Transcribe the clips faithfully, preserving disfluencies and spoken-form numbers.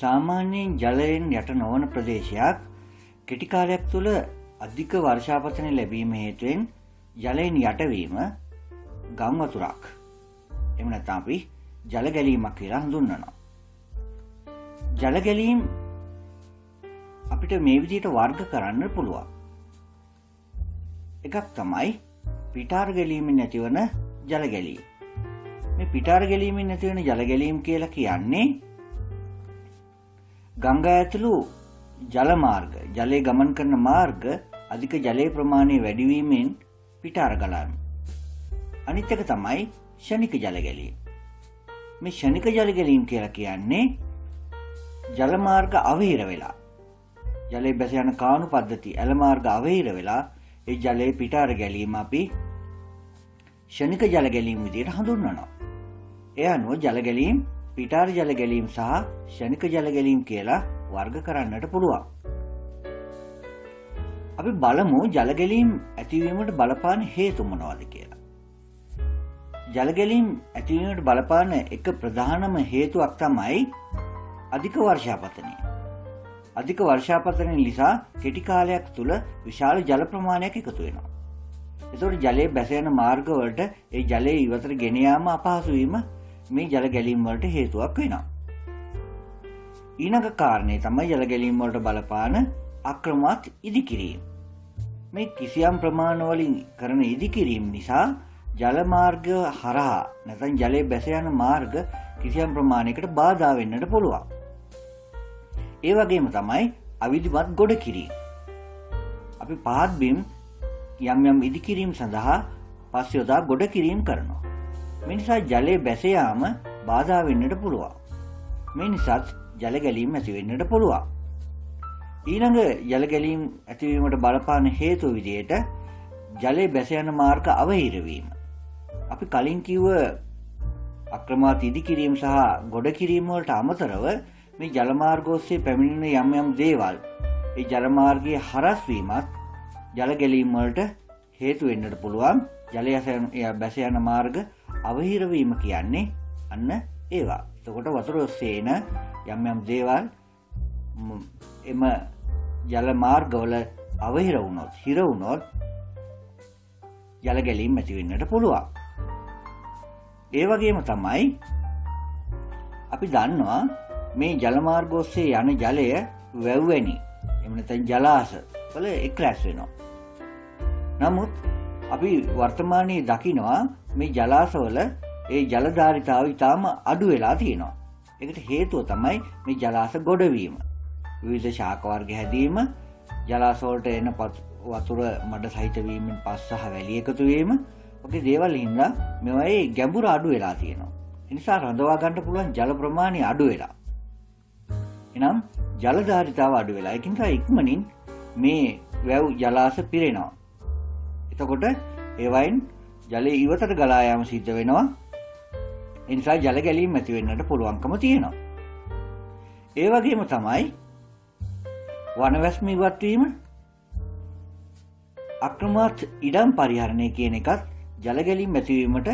सामान्यයෙන් ජලයෙන් යට නොවන ප්‍රදේශයක් කෙටි කාලයක් තුළ අධික වර්ෂාපතන ලැබීම හේතුවෙන් ජලයෙන් යටවීම ගම් වතුරක් එහෙම නැත්නම් අපි ජල ගැලීමක් කියලා හඳුන්වනවා. ජල ගැලීම් අපිට මේ විදිහට වර්ග කරන්න පුළුවන්. එකක් තමයි පිටාර ගැලීමෙන් ඇතිවන ජල ගැලීම්. මේ පිටාර ගැලීමෙන් ඇතිවන ජල ගැලීම් කියලා කියන්නේ ගංගා ඇතුළු ජල මාර්ග ජලය ගමන් කරන මාර්ග අධික ජලයේ ප්‍රමාණය වැඩි වීමෙන් පිටාර ගලන. අනිත් එක තමයි ෂණික ජල ගැලීම්. මේ ෂණික ජල ගැලීම් කියලා කියන්නේ ජල මාර්ග අවහිර වෙලා ජලයේ බැස යන කානු පද්ධති ඇල මාර්ග අවහිර වෙලා ඒ ජලයේ පිටාර ගැලීම අපි ෂණික ජල ගැලීම් විදිහට හඳුන්වනවා. ඒ අනුව ජල ගැලීම් පිටාර ජල ගැලීම් සහ ෂණික ජල ගැලීම් කියලා වර්ග කරන්නට පුළුවන්. අපි බලමු ජල ගැලීම් ඇතිවීමට බලපාන හේතු මොනවද කියලා. ජල ගැලීම් ඇතිවීමට බලපාන එක ප්‍රධානම හේතුවක් තමයි අධික වර්ෂාපතනය. අධික වර්ෂාපතනය නිසා කෙටි කාලයක් තුළ විශාල ජල ප්‍රමාණයක් එකතු වෙනවා. ඒතකොට ජලයේ බැස යන මාර්ගවලට ඒ ජලය ඉවතට ගෙන යාම අපහසු වීම මේ ජල ගැලීම් වලට හේතුවක් වෙනවා. ඊළඟ කාරණේ තමයි ජල ගැලීම් වලට බලපාන අක්‍රමවත් ඉදිකිරීම. මේ කිසියම් ප්‍රමාණ වලින් කරන ඉදිකිරීම නිසා ජල මාර්ග හරහා නැත්නම් ජලයේ බැස යන මාර්ග කිසියම් ප්‍රමාණයකට බාධා වෙන්නට පුළුවන්. ඒ වගේම තමයි අවිධිමත් ගොඩ කිරීම. අපි පහත් බිම් යම් යම් ඉදිකිරීම් සඳහා පස් යොදා ගොඩ කිරීම කරනවා. මේ නිසා ජලයේ බැස යාම බාධා වෙන්නට පුළුවන්. මේ නිසා ජල ගැලීම් ඇති වෙන්නට පුළුවන්. ඊළඟ ජල ගැලීම් ඇතිවීමට බලපාන හේතු විදිහට ජලයේ බැස යන මාර්ග අවහිර වීම. අපි කලින් කිව්ව අක්‍රමාත් ඉදිකිරීම සහ ගොඩ කිරීම වලට අමතරව මේ ජල මාර්ග ඔස්සේ පැමිණෙන යම් යම් දේවල් ඒ ජල මාර්ගයේ හරස් වීමත් ජල ගැලීම් වලට හේතු වෙන්නට පුළුවන්. ජලය බැස යන මාර්ග අවහිර වීම කියන්නේ අන්න ඒවා. එතකොට වතුර ඔස්සේ එන යම් යම් දේවල් එම ජල මාර්ගවල අවහිර වුණොත් හිර වුණොත් ජල ගැලීම් ඇති වෙන්නට පුළුවන්. ඒ වගේම තමයි අපි දන්නවා මේ ජල මාර්ග ඔස්සේ යන ජලය වැව්වැණි එහෙම නැත්නම් ජලාශ වල එක් රැස් වෙනවා. නමුත් අපි වර්තමානයේ දකිනවා මේ ජලාශ වල ඒ ජලධාරිතාව ඉතාම අඩු වෙලා තියෙනවා. ඒකට හේතුව තමයි මේ ජලාශ ගොඩවීම. විවිධ ශාක වර්ග හැදීම, ජලාශ වලට එන වතුර මඩ සහිත වීමෙන් පස් සහ වැලි එකතු වීම වගේ දේවල් හින්දා මේවායේ ගැඹුර අඩු වෙලා තියෙනවා. ඒ නිසා රඳවා ගන්න පුළුවන් ජල ප්‍රමාණය අඩු වෙලා. එනම් ජලධාරිතාව අඩු වෙලා. ඒකින් තමයි ඉක්මනින් මේ වැව් ජලාශ පිරෙනවා. එතකොට ඒ වයින් ජලය ඉවතට ගලා යාම සිද්ධ වෙනවා. ඒ නිසා ජල ගැලීම් ඇති වෙන්නට පුළුවන්කම තියෙනවා. ඒ වගේම තමයි වනවැස්ම ඉවත් වීම, අක්‍රමවත් ඉඩම් පරිහරණය කියන එකත් ජල ගැලීම් ඇතිවීමට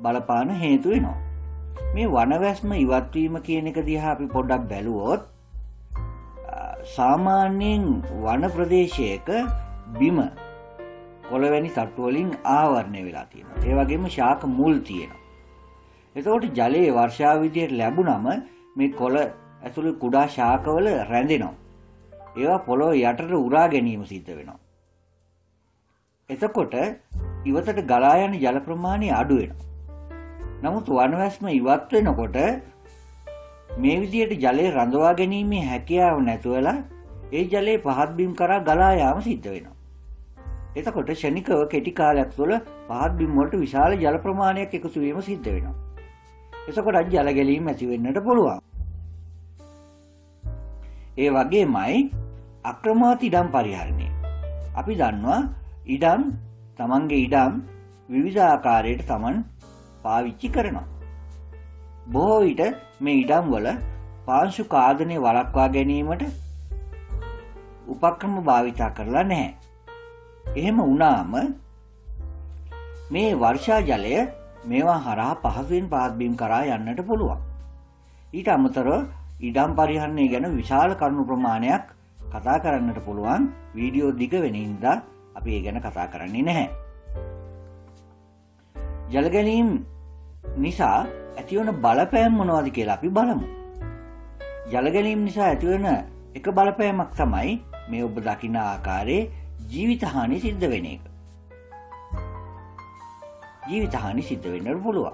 බලපාන හේතු වෙනවා. මේ වනවැස්ම ඉවත් වීම කියන එක දිහා අපි පොඩ්ඩක් බැලුවොත් සාමාන්‍යයෙන් වන ප්‍රදේශයක බිම කොළවැනි තට්ටු වලින් ආවරණය වෙලා තියෙනවා. ඒ වගේම ශාක මුල් තියෙනවා. එතකොට ජලයේ වර්ෂා විදියට ලැබුණම මේ කොළ ඇතුළේ කුඩා ශාකවල රැඳෙනවා. ඒවා පොළොව යටට උරා ගැනීම සිද්ධ වෙනවා. එතකොට ඉවතට ගලා යන ජල ප්‍රමාණය අඩු වෙනවා. නමුත් වනවැස්ම ඉවත් වෙනකොට මේ විදියට ජලය රඳවා ගැනීමේ හැකියාව නැතුවලා ඒ ජලය පහත් බිම් කරා ගලා යාම සිද්ධ වෙනවා. එතකොට ෂණිකව කෙටි කාලයක් තුළ පහත් බිම් වලට විශාල ජල ප්‍රමාණයක් එකතු වීම සිද්ධ වෙනවා. එතකොට ජල ගැලීම් ඇති වෙන්නට පුළුවන්. ඒ වගේමයි අක්‍රමාත් ඉඩම් පරිහරණය. අපි දන්නවා ඉඩම් තමන්ගේ ඉඩම් විවිධ ආකාරයට තමන් පාවිච්චි කරනවා. බොහෝ විට මේ ඉඩම් වල පාංශු ඛාදනය වළක්වා ගැනීමට උපක්‍රම භාවිතා කරලා නැහැ. එහෙම වුණාම මේ වර්ෂා ජලය මේවා හරහා පහසුවෙන් පහත් බිම් කරා යන්නට පුළුවන්. ඊට අමතරව ඉඩම් පරිහරණය ගැන විශාල කරුණු ප්‍රමාණයක් කතා කරන්නට පුළුවන්. වීඩියෝ දිග වෙන නිසා අපි ඒ ගැන කතා කරන්නේ නැහැ. ජල ගැලීම් නිසා ඇතිවන බලපෑම් මොනවද කියලා අපි බලමු. ජල ගැලීම් නිසා ඇතිවන එක බලපෑමක් තමයි මේ ඔබ දකින ආකාරයේ ජීවිත හානි සිද්ධ වෙන එක. ජීවිත හානි සිද්ධ වෙන්න පුළුවන්.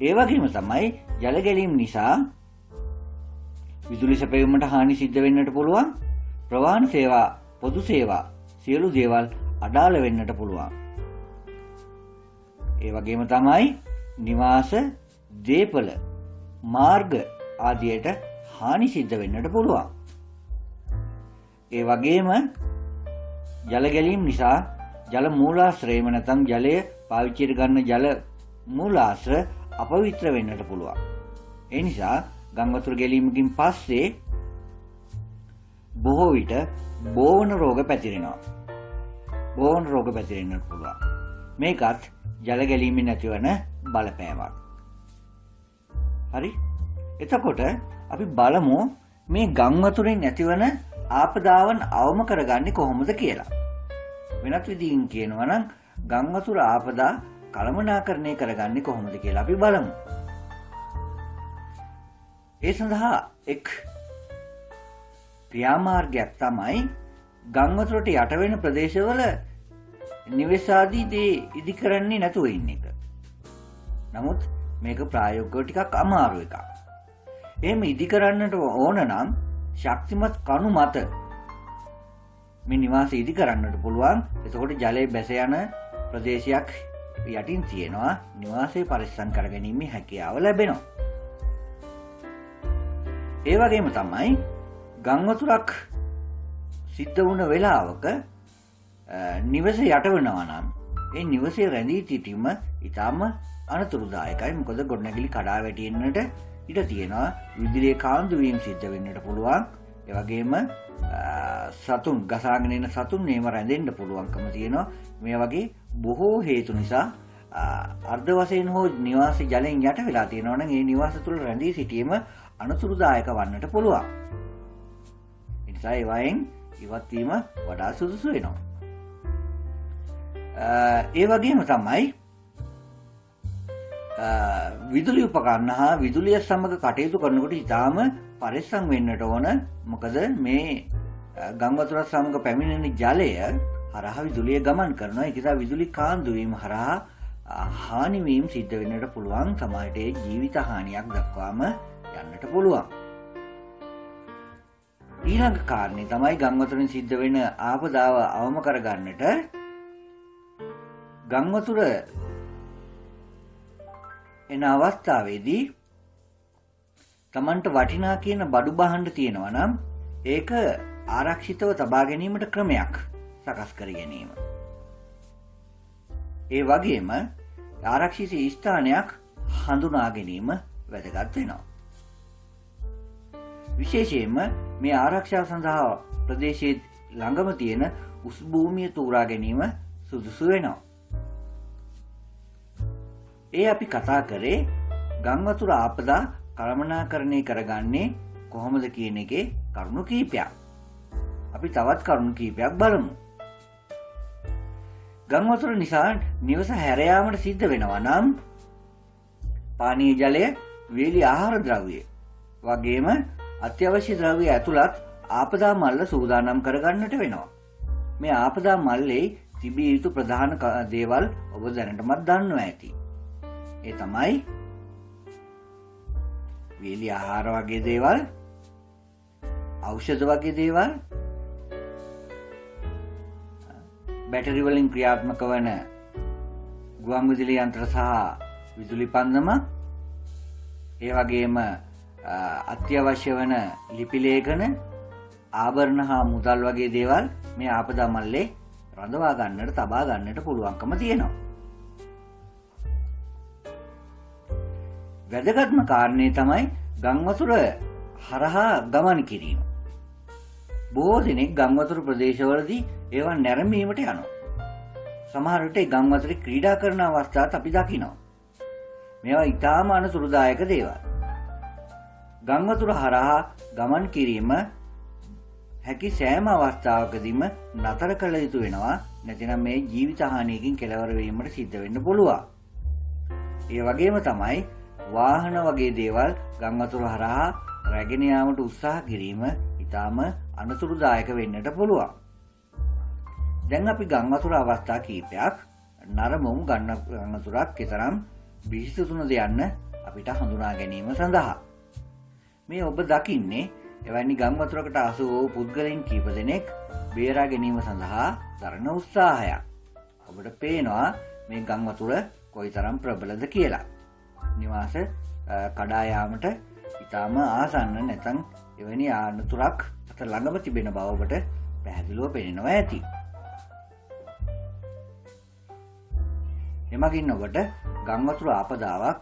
ඒ වගේම තමයි ජල ගැලීම් නිසා විදුලි සැපයීමට හානි සිද්ධ වෙන්නට පුළුවන්. ප්‍රවාහන සේවා, පොදු සේවා සියලු දේවල් අඩාල වෙන්නට පුළුවන්. ඒ වගේම තමයි නිවාස, දේපල, මාර්ග ආදියට හානි සිද්ධ වෙන්නට පුළුවන්. ඒ වගේම ජල ගැලීම් නිසා ජල මූලාශ්‍රයම නැත්නම් ජලය පාවිච්චියට ගන්න ජල මූලාශ්‍ර අපවිත්‍ර වෙන්නට පුළුවන්. ඒ නිසා ගංවතුර ගැලීමකින් පස්සේ බොහෝ විට බෝවන රෝග පැතිරෙනවා. බෝවන රෝග පැතිරෙන්නට පුළුවන්. මේකත් ජල ගැලීමෙන් ඇතිවන බලපෑමක්. හරි? එතකොට අපි බලමු මේ ගංවතුරෙන් ඇතිවන ආපදාවන් අවම කරගන්නේ කොහොමද කියලා. වෙනත් විදිහින් කියනවා නම් ගංවතුර ආපදා කළමනාකරණය කරගන්නේ කොහොමද කියලා අපි බලමු. ඒ සඳහා එක් ක්‍රියාමාර්ගයක් තමයි ගංවතුරට යට වෙන ප්‍රදේශවල නිවෙස් ආදී දේ ඉදි කරන්නේ නැතුව ඉන්න එක. නමුත් මේක ප්‍රායෝගිකව ටිකක් අමාරු එකක්. එහෙම ඉදි කරන්නට ඕන නම් ශක්තිමත් කණු මත මේ නිවාසය ඉදි කරන්නට පුළුවන්. එතකොට ජලයේ බැස යන ප්‍රදේශයක් යටින් තියෙනවා. නිවාසය පරිස්සම් කරගැනීමේ හැකියාව ලැබෙනවා. ඒ වගේම තමයි ගංවතුරක් සිද්ධ වුණ වෙලාවක නිවස යටවෙනවා නම් ඒ නිවසේ රැඳී සිටීම ඉතාම අනතුරුදායකයි. මොකද ගොඩනැගිලි කඩා වැටෙන්නට ඉඩ තියෙනවා. විදුලියේ කාන්දු වීම සිද්ධ වෙන්නට පුළුවන්. ඒ වගේම සතුන් ගසාගෙන එන සතුන් මේව රැඳෙන්න පුළුවන්කම තියෙනවා. මේ වගේ බොහෝ හේතු නිසා අර්ධ වශයෙන් හෝ නිවාසයේ ජලයෙන් යට වෙලා තියෙනවා නම් ඒ නිවාස තුල රැඳී සිටීම අනතුරුදායක වන්නට පුළුවන්. ඒ නිසා ඒවායින් ඉවත් වීම වඩා සුදුසු වෙනවා. ඒ වගේම තමයි විදුලි උපකරණ හා විදුලිය සමග කටයුතු කරනකොට ඉතාම පරිස්සම් වෙන්නට ඕන. මොකද මේ ගංවතුර සමග පැමිණෙන ජලය හරහා විදුලිය ගමන් කරනවා. ඒ නිසා විදුලි කාන්දු වීම හරහා හානි වීම සිද්ධ වෙන්නට පුළුවන්. සමහරට ඒ ජීවිත හානියක් දක්වාම යන්නට පුළුවන්. ඊළඟ කාරණේ තමයි ගංවතුරෙන් සිද්ධ වෙන ආපදාව අවම කරගන්නට ගංවතුර එන අවස්ථාවේදී Tamanට වටිනා කියන බඩු බහන්න තියෙනවා නම් ඒක ආරක්ෂිතව තබා ගැනීමට ක්‍රමයක් සකස් කර ගැනීම. ඒ වගේම ආරක්ෂිත ස්ථානයක් හඳුනා ගැනීම වැදගත් වෙනවා. විශේෂයෙන්ම මේ ආරක්ෂාව සඳහා ප්‍රදේශයේ ළඟම තියෙන උස් භූමිය තෝරා ගැනීම සුදුසු වෙනවා. ඒ අපි කතා කරේ ගංවතුර ආපදා කළමනාකරණය කරගන්නේ කොහොමද කියන එකේ කරුණු කීපයක්. අපි තවත් කරුණු කීපයක් බලමු. ගංවතුර නිසා නිවස හැර යාමට සිද්ධ වෙනවා නම් පානීය ජලය, වේලි ආහාර ද්‍රව්‍ය වගේම අත්‍යවශ්‍ය ද්‍රව්‍ය ඇතුළත් ආපදා මල්ල සූදානම් කරගන්නට වෙනවා. මේ ආපදා මල්ලේ තිබිය යුතු ප්‍රධාන දේවල් ඔබ දැනටමත් දන්නවා ඇති. ඒ තමයි වේලි ආහාර වගේ දේවල්, ඖෂධ වගේ දේවල්, බැටරි වලින් ක්‍රියාත්මක වන ගුවන් විදුලි යන්ත්‍ර සහ විදුලි පන්දම, ඒ වගේම අත්‍යවශ්‍ය වන ලිපි ලේඛන, ආභරණ හා මුදල් වගේ දේවල් මේ ආපදා මල්ලේ රඳවා ගන්නට, තබා ගන්නට පුළුවන්කම තියෙනවා. වැදගත්ම කාරණේ තමයි ගංවතුර හරහා ගමන් කිරීම. බොහෝ දෙනෙක් ගංවතුර ප්‍රදේශවලදී ඒවා නැරඹීමට යනවා. සමහර විට ඒ ගංවතුරේ ක්‍රීඩා කරන අවස්ථාත් අපි දකිනවා. මේවා ඉතාම අනතුරුදායක දේවල්. ගංවතුර හරහා ගමන් කිරීම හැකි සෑම අවස්ථාවකදීම නතර කළ යුතු වෙනවා, නැතිනම් මේ ජීවිත හානියකින් කෙලවර වීමට සිද්ධ වෙන්න පුළුවන්. ඒ වගේම තමයි වාහන වගේ දේවල් ගංවතුර හරහා රැගෙන යාමට උත්සාහ කිරීම ඉතාම අනතුරුදායක වෙන්නට පුළුවන්. දැන් අපි ගංවතුර අවස්ථා කීපයක් නරමුම් ගංවතුරක් කතරම් විශේෂ යන්න අපිට හඳුනා ගැනීම සඳහා මේ ඔබ දකින්නේ එවැනි ගංවතුරකට ආසු වූ පුද්ගලයන් කීප දෙනෙක් බේරා ගැනීම සඳහා දරන උත්සාහයක්. අපිට පේනවා මේ ගංවතුර කොයිතරම් ප්‍රබලද කියලා. නිවාස කඩා යාමට ඊටම ආසන්න නැතන් එවැනි අනතුරක් අත ළඟම තිබෙන බව ඔබට පැහැදිලිව පේනවා ඇති. එමගින් ඔබට ගංවතුර ආපදාවක්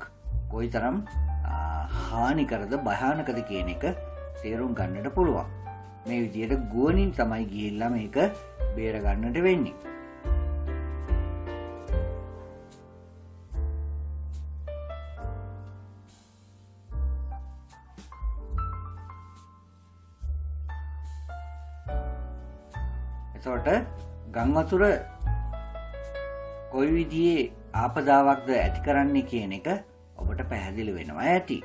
කොයිතරම් हानि करद भयानक तेरूम गन्नट पुलवा मे विधि गोनी तमई गीला मेक बेर गन्नट वेन्नी एतोट गंगवतुर कोई विधि आपदावक्द ऐति करन्ने කියන එක ඔබට පැහැදිලි වෙනවා ඇති.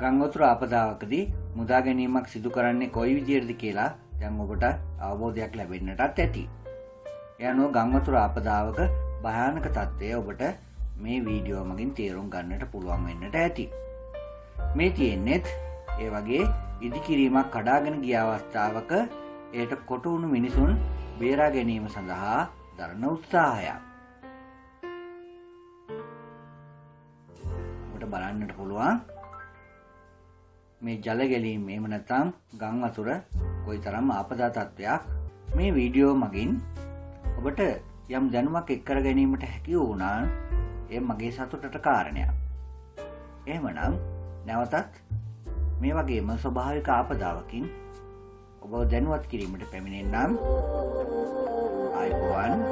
ගංවතුර ආපදාවකදී මුදා ගැනීමක් සිදු කරන්නේ කොයි විදියටද කියලා දැන් ඔබට අවබෝධයක් ලැබෙන්නටත් ඇති. යනෝ ගංවතුර ආපදාවක භයානක තත්ත්වය ඔබට මේ වීඩියෝ මගින් තේරුම් ගන්නට පුළුවන් වෙන්නට ඇති. මේ තියෙන්නේත් ඒ වගේ ඉදිකිරීමක් කඩාගෙන ගිය අවස්ථාවක ඒට කොටු වුණු මිනිසුන් බේරා ගැනීම සඳහා දරන උත්සාහය. ඔබට බලන්නට පුළුවන් මේ ජල ගැලීම එහෙම නැත්නම් ගංවතුර කොයිතරම් ආපදා තත්ත්වයක්. මේ වීඩියෝ මගින් ඔබට යම් දැනුමක් එක් කර ගැනීමට හැකි වුණා ඒ මගේ සතුටට කාරණයක්. එහෙමනම් නැවතත් මේ වගේම ස්වභාවික ආපදාවකින් ඔබව දැනුවත් කිරීමට පැමිණෙන්නම්. ආයිබෝවන්.